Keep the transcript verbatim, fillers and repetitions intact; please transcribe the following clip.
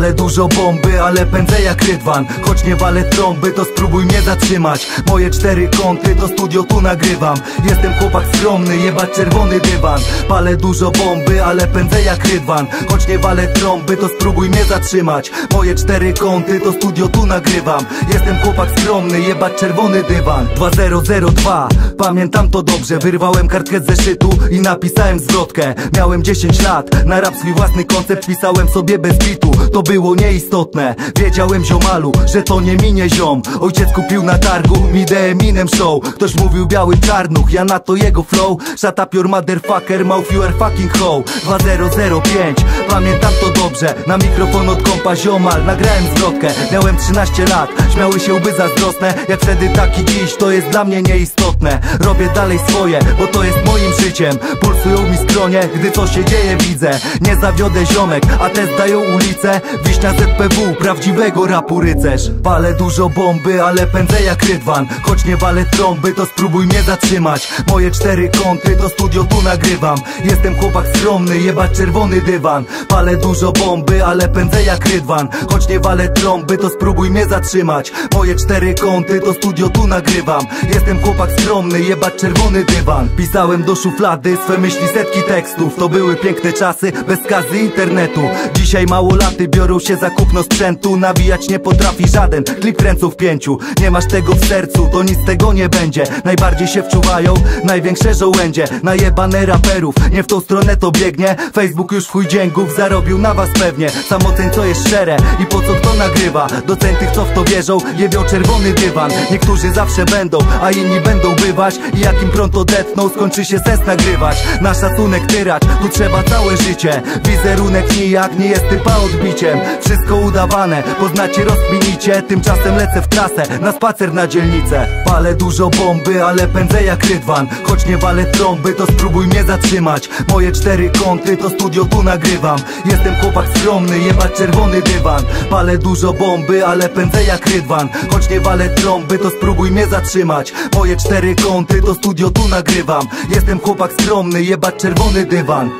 palę dużo bomby, ale pędzę jak Rydwan. Choć nie walę trąby, to spróbuj mnie zatrzymać. Moje cztery kąty, to studio tu nagrywam. Jestem chłopak skromny, jebać czerwony dywan. Palę dużo bomby, ale pędzę jak Rydwan. Choć nie walę trąby, to spróbuj mnie zatrzymać. Moje cztery kąty, to studio tu nagrywam. Jestem chłopak skromny, jebać czerwony dywan. Dwa zero zero dwa, pamiętam to dobrze. Wyrwałem kartkę z zeszytu i napisałem zwrotkę. Miałem dziesięć lat, na rap swój własny koncept pisałem sobie bez bitu. To było nieistotne, wiedziałem ziomalu, że to nie minie ziom. Ojciec kupił na targu mi The Eminem Show. Ktoś mówił biały czarnuch, ja na to jego flow. Shut up your motherfucker, mouth you are fucking hoe. Dwa zero zero pięć, pamiętam to dobrze. Na mikrofon od kompa ziomal, nagrałem zwrotkę. Miałem trzynaście lat, śmiały się łby zazdrosne. Jak wtedy tak i dziś, to jest dla mnie nieistotne. Robię dalej swoje, bo to jest moim życiem. Pulsują mi skronie, gdy coś się dzieje widzę. Nie zawiodę ziomek, a te zdają ulicę. Wiśnia Z P W, prawdziwego rapu rycerz. Palę dużo bomby, ale pędzę jak Rydwan. Choć nie walę trąby, to spróbuj mnie zatrzymać. Moje cztery kąty, to studio tu nagrywam. Jestem chłopak skromny, jebać czerwony dywan. Palę dużo bomby, ale pędzę jak Rydwan. Choć nie walę trąby, to spróbuj mnie zatrzymać. Moje cztery kąty, to studio tu nagrywam. Jestem chłopak skromny, jebać czerwony dywan. Pisałem do szuflady swe myśli, setki tekstów. To były piękne czasy, bez skazy internetu. Dzisiaj małolaty biorą się za kupno sprzętu. Nawijać nie potrafi żaden, klip kręcą w pięciu. Nie masz tego w sercu, to nic z tego nie będzie. Najbardziej się wczuwają największe żołędzie, najebane raperów. Nie w tą stronę to biegnie. Facebook już w chuj dzięków zarobił na was pewnie. Samoceń co jest szczere i po co kto nagrywa. Doceń tych co w to wierzą, jebią czerwony dywan. Niektórzy zawsze będą, a inni będą bywać. I jak im prąd odetną, skończy się sens nagrywać. Na szacunek tyrać, tu trzeba całe życie. Wizerunek nijak, nie jest typa odbiciem. Wszystko udawane, poznacie rozkminicie. Tymczasem lecę w trasę, na spacer na dzielnicę. Palę dużo bomby, ale pędzę jak Rydwan. Choć nie walę trąby, to spróbuj mnie zatrzymać. Moje cztery kąty, to studio tu nagrywam. Jestem chłopak skromny, jebać czerwony dywan. Palę dużo bomby, ale pędzę jak Rydwan. Choć nie walę trąby, to spróbuj mnie zatrzymać. Moje cztery kąty, to studio tu nagrywam. Jestem chłopak skromny, jebać czerwony dywan.